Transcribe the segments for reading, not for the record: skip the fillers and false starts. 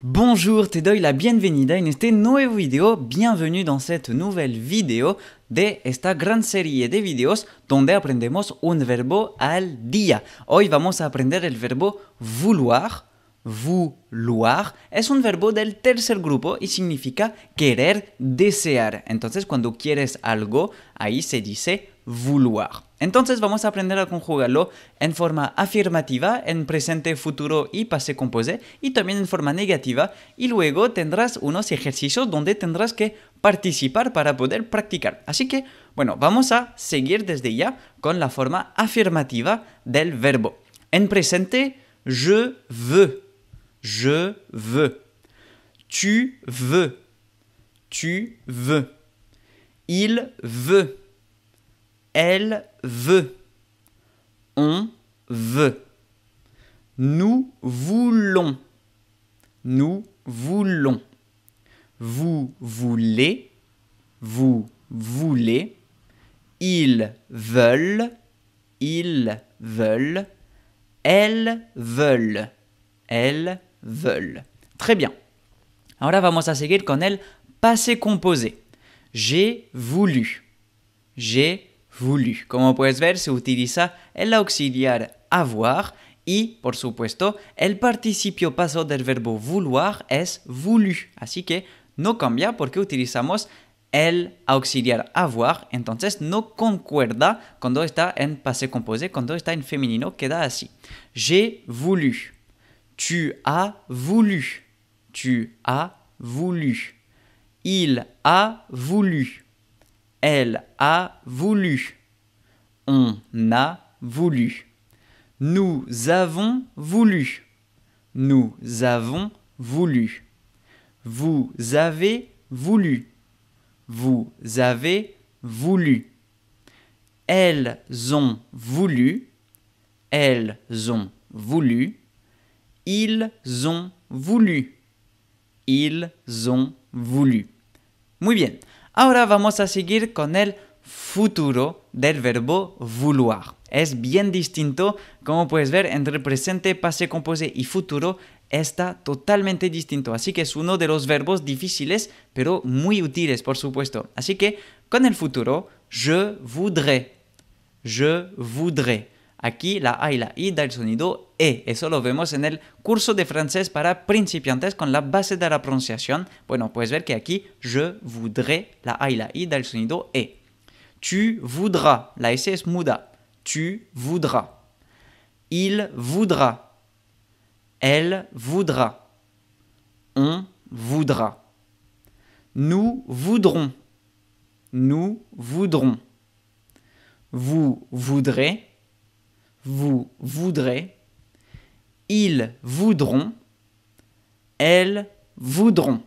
Bonjour, te doy la bienvenida en este nuevo video, bienvenue dans cette nouvelle vidéo de esta gran serie de videos donde aprendemos un verbo al día. Hoy vamos a aprender el verbo vouloir. Vouloir es un verbo del tercer grupo y significa querer, desear. Entonces, cuando quieres algo, ahí se dice vouloir. Entonces, vamos a aprender a conjugarlo en forma afirmativa, en presente, futuro y pasé composé, y también en forma negativa. Y luego tendrás unos ejercicios donde tendrás que participar para poder practicar. Así que, bueno, vamos a seguir desde ya con la forma afirmativa del verbo. En presente, je veux. Je veux. Tu veux. Tu veux. Il veut. Elle veut. On veut. Nous voulons. Nous voulons. Vous voulez. Vous voulez. Ils veulent. Ils veulent. Elles veulent. Elles veulent. Très bien. Ahora vamos a seguir con el passé composé. J'ai voulu. J'ai voulu. Como puedes ver, se utiliza el auxiliar avoir y, por supuesto, el participio pasado del verbo vouloir es voulu. Así que no cambia porque utilizamos el auxiliar avoir. Entonces no concuerda cuando está en passé composé, cuando está en femenino queda así. J'ai voulu. Tu as voulu. Tu as voulu. Il a voulu. Elle a voulu. On a voulu. Nous avons voulu. Nous avons voulu. Vous avez voulu. Vous avez voulu. Elles ont voulu. Elles ont voulu. Ils ont voulu. Ils ont voulu. Muy bien. Ahora vamos a seguir con el futuro del verbo vouloir. Es bien distinto, como puedes ver, entre presente, pasé composé y futuro está totalmente distinto. Así que es uno de los verbos difíciles, pero muy útiles, por supuesto. Así que con el futuro, je voudrais. Je voudrais. Aquí la A y la I da el sonido E. Eso lo vemos en el curso de francés para principiantes con la base de la pronunciación. Bueno, puedes ver que aquí je voudrais, la A y la I da el sonido E. Tu voudras, la S es muda. Tu voudras. Il voudra. Elle voudra. On voudra. Nous voudrons. Nous voudrons. Vous voudrez. Vous voudrez, ils voudront, elles voudront.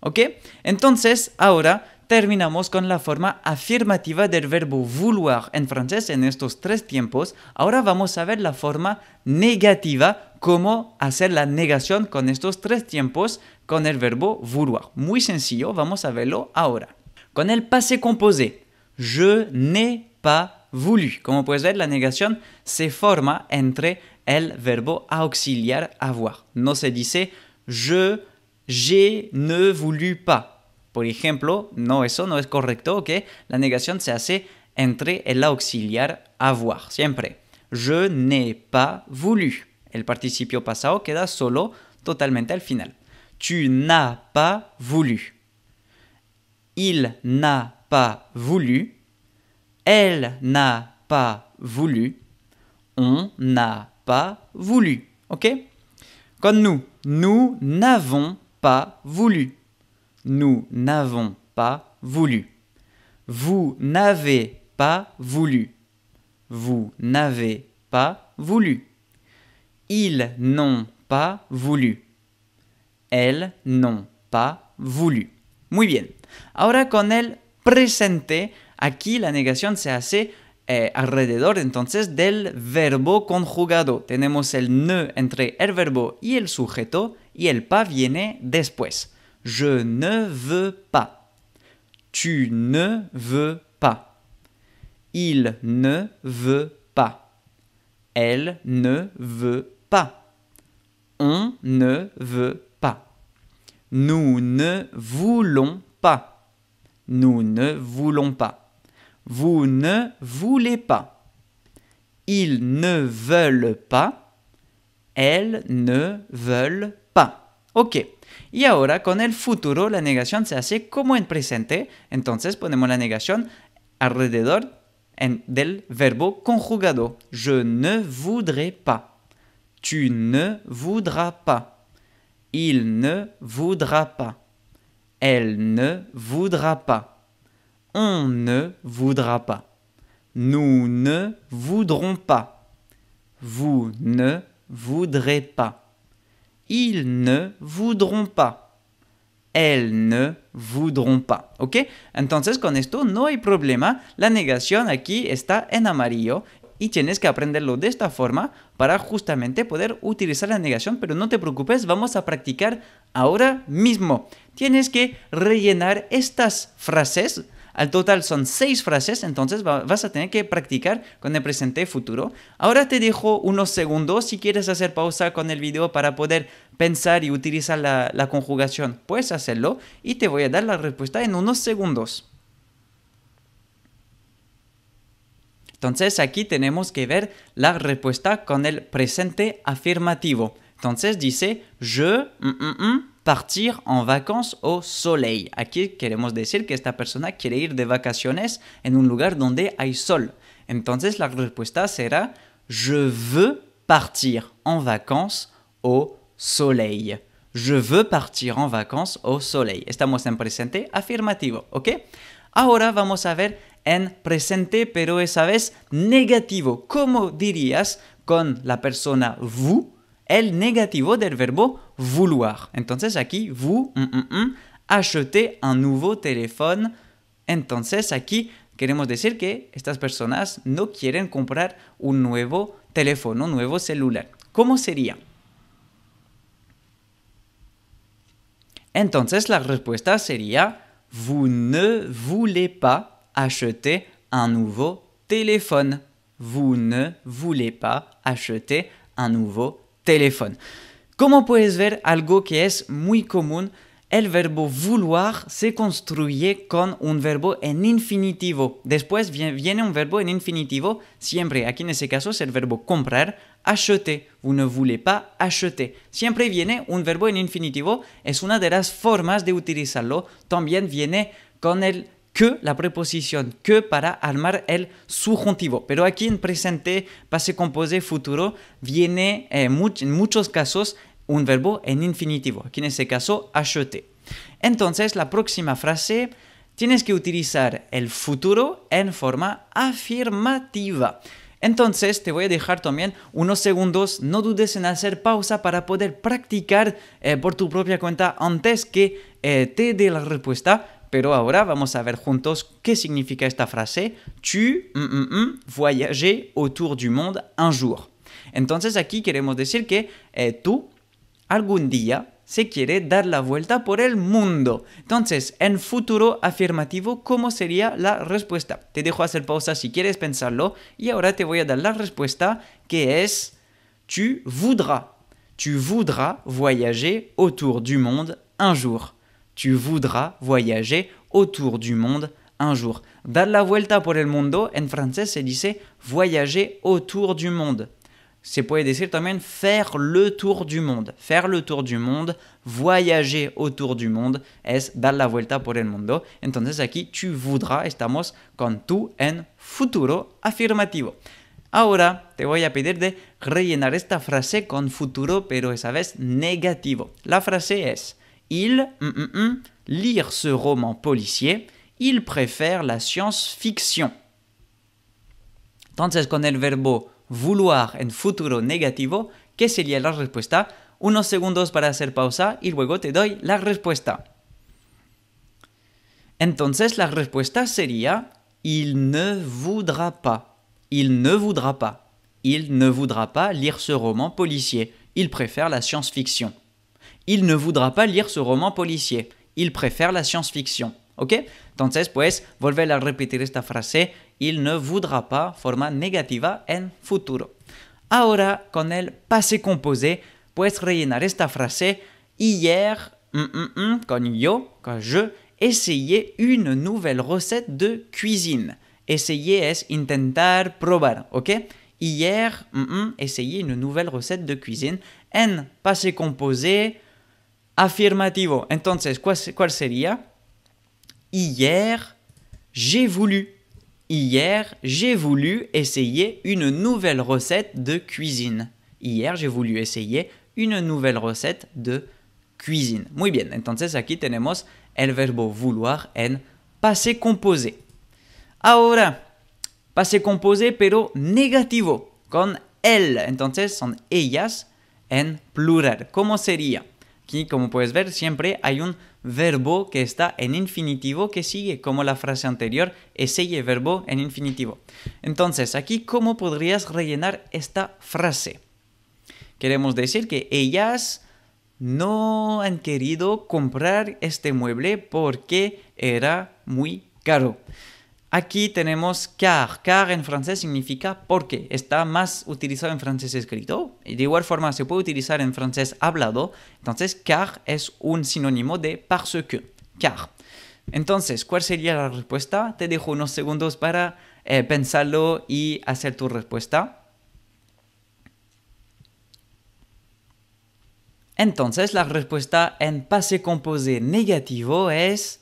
Ok? Entonces, ahora terminamos con la forma afirmativa del verbo vouloir en francés en estos tres tiempos. Ahora vamos a ver la forma negativa, cómo hacer la negación con estos tres tiempos con el verbo vouloir. Muy sencillo, vamos a verlo ahora. Con el passé composé, je n'ai pas voulu. Como puedes ver, la negación se forma entre el verbo auxiliar avoir. No se dice je, j'ai ne voulu pas. Por ejemplo, no, eso no es correcto, ¿ok? La negación se hace entre el auxiliar avoir. Siempre. Je n'ai pas voulu. El participio pasado queda solo totalmente al final. Tu n'as pas voulu. Il n'a pas voulu. Elle n'a pas voulu. On n'a pas voulu. Ok? Comme nous. Nous n'avons pas voulu. Nous n'avons pas voulu. Vous n'avez pas voulu. Vous n'avez pas voulu. Ils n'ont pas voulu. Elles n'ont pas voulu. Muy bien. Ahora con el presente. Aquí la negación se hace alrededor entonces del verbo conjugado. Tenemos el ne entre el verbo y el sujeto y el pas viene después. Je ne veux pas. Tu ne veux pas. Il ne veut pas. Elle ne veut pas. On ne veut pas. Nous ne voulons pas. Nous ne voulons pas. Vous ne voulez pas. Ils ne veulent pas. Elles ne veulent pas. Ok. Y ahora con el futuro la negación se hace como en presente. Entonces ponemos la negación alrededor del verbo conjugado. Je ne voudrais pas. Tu ne voudras pas. Il ne voudra pas. Elle ne voudra pas. On ne voudra pas. Nous ne voudrons pas. Vous ne voudrez pas. Ils ne voudront pas. Elles ne voudront pas. ¿Ok? Entonces con esto no hay problema. La negación aquí está en amarillo. Y tienes que aprenderlo de esta forma para justamente poder utilizar la negación. Pero no te preocupes, vamos a practicar ahora mismo. Tienes que rellenar estas frases. Al total son 6 frases, entonces vas a tener que practicar con el presente futuro. Ahora te dejo unos segundos si quieres hacer pausa con el video para poder pensar y utilizar la conjugación. Puedes hacerlo y te voy a dar la respuesta en unos segundos. Entonces aquí tenemos que ver la respuesta con el presente afirmativo. Entonces dice je... partir en vacances au soleil. Aquí queremos decir que esta persona quiere ir de vacaciones en un lugar donde hay sol. Entonces la respuesta será je veux partir en vacances au soleil. Je veux partir en vacances au soleil. Estamos en presente afirmativo, ¿ok? Ahora vamos a ver en presente, pero esa vez negativo. ¿Cómo dirías con la persona vous? El negativo del verbo vouloir. Entonces aquí, vous achetez un nouveau téléphone. Entonces aquí queremos decir que estas personas no quieren comprar un nuevo teléfono, un nuevo celular. ¿Cómo sería? Entonces la respuesta sería, vous ne voulez pas acheter un nouveau téléphone. Vous ne voulez pas acheter un nouveau téléphone. Téléphone. Como puedes ver, algo que es muy común, el verbo vouloir se construye con un verbo en infinitivo. Después viene un verbo en infinitivo siempre. Aquí en ese caso es el verbo comprar, acheter. Vous ne voulez pas acheter. Siempre viene un verbo en infinitivo. Es una de las formas de utilizarlo. También viene con el que, la preposición que, para armar el subjuntivo. Pero aquí en presente, passé composé, futuro, viene en muchos casos un verbo en infinitivo. Aquí en ese caso, acheter. Entonces, la próxima frase, tienes que utilizar el futuro en forma afirmativa. Entonces, te voy a dejar también unos segundos. No dudes en hacer pausa para poder practicar por tu propia cuenta antes que te dé la respuesta. Pero ahora vamos a ver juntos qué significa esta frase. Tu voyager autour du monde un jour. Entonces aquí queremos decir que tú algún día se quiere dar la vuelta por el mundo. Entonces, en futuro afirmativo, ¿cómo sería la respuesta? Te dejo hacer pausa si quieres pensarlo. Y ahora te voy a dar la respuesta que es tu voudras. Tu voudras voyager autour du monde un jour. Tu voudras voyager autour du monde un jour. Dar la vuelta por el mundo, en francés se dice voyager autour du monde. Se puede decir también faire le tour du monde. Faire le tour du monde, voyager autour du monde, es dar la vuelta por el mundo. Entonces aquí tu voudras, estamos con tú en futuro afirmativo. Ahora te voy a pedir de rellenar esta frase con futuro, pero esa vez negativo. La frase es... Il lire ce roman policier, il préfère la science-fiction. Entonces, con el verbo vouloir en futuro negativo, ¿qué sería la respuesta? Unos segundos para hacer pausa y luego te doy la respuesta. Entonces, la respuesta sería il ne voudra pas. Il ne voudra pas. Il ne voudra pas lire ce roman policier. Il préfère la science-fiction. Il ne voudra pas lire ce roman policier. Il préfère la science-fiction. ¿Ok? Entonces, pues, volver a repetir esta frase. Il ne voudra pas, forma negativa en futuro. Ahora, con el passé composé, puedes rellenar esta frase. Hier, quand je essayé une nouvelle recette de cuisine. Essayer es intentar probar, ok? Hier, essayer une nouvelle recette de cuisine. En passé composé affirmativo. Entonces, ¿cuál sería? Hier, j'ai voulu. Hier, j'ai voulu essayer une nouvelle recette de cuisine. Hier, j'ai voulu essayer une nouvelle recette de cuisine. Muy bien, entonces aquí tenemos el verbo vouloir en passé composé. Ahora, passé composé pero negativo, con él. Entonces son ellas en plural. ¿Cómo sería? Aquí, como puedes ver, siempre hay un verbo que está en infinitivo que sigue, como la frase anterior, essaye verbo en infinitivo. Entonces, aquí, ¿cómo podrías rellenar esta frase? Queremos decir que ellas no han querido comprar este mueble porque era muy caro. Aquí tenemos car. Car en francés significa porque. Está más utilizado en francés escrito. De igual forma se puede utilizar en francés hablado. Entonces car es un sinónimo de parce que. Car. Entonces, ¿cuál sería la respuesta? Te dejo unos segundos para pensarlo y hacer tu respuesta. Entonces, la respuesta en passé composé negativo es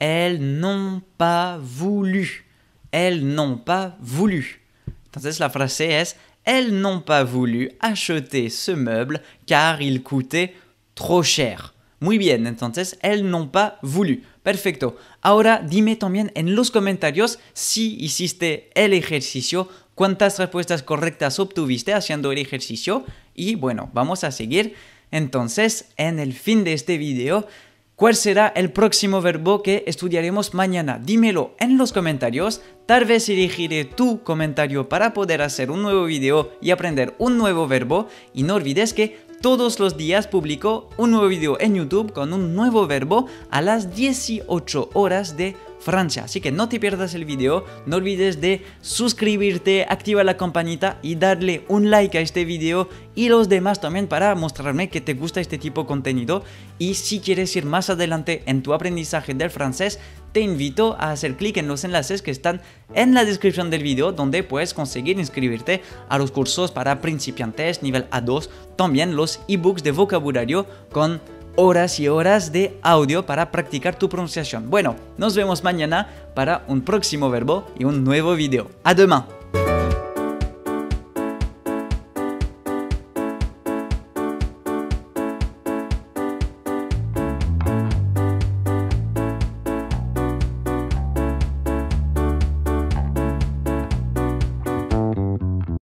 elles n'ont pas voulu. Elles n'ont pas voulu. Entonces, la frase es elles n'ont pas voulu acheter ce meuble car il coûtait trop cher. Muy bien, entonces, elles n'ont pas voulu. Perfecto. Ahora, dime también en los comentarios si hiciste el ejercicio, cuántas respuestas correctas obtuviste haciendo el ejercicio. Y bueno, vamos a seguir. Entonces, en el fin de este video, ¿cuál será el próximo verbo que estudiaremos mañana? Dímelo en los comentarios. Tal vez elegiré tu comentario para poder hacer un nuevo video y aprender un nuevo verbo. Y no olvides que todos los días publico un nuevo video en YouTube con un nuevo verbo a las 18 horas de Francia. Así que no te pierdas el video, no olvides de suscribirte, activa la campanita y darle un like a este video y los demás también para mostrarme que te gusta este tipo de contenido. Y si quieres ir más adelante en tu aprendizaje del francés, te invito a hacer clic en los enlaces que están en la descripción del video, donde puedes conseguir inscribirte a los cursos para principiantes nivel A2, también los ebooks de vocabulario con horas y horas de audio para practicar tu pronunciación. Bueno, nos vemos mañana para un próximo verbo y un nuevo video. ¡A demain!